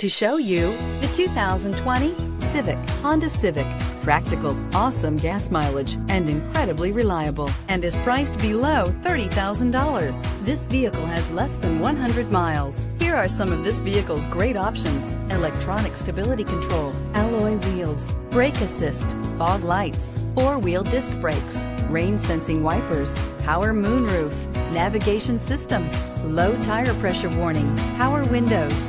to show you the 2020 Honda Civic. Practical, awesome gas mileage, and incredibly reliable, and is priced below $30,000. This vehicle has less than 100 miles. Here are some of this vehicle's great options: electronic stability control, alloy wheels, brake assist, fog lights, four-wheel disc brakes, rain-sensing wipers, power moonroof, navigation system, low tire pressure warning, power windows.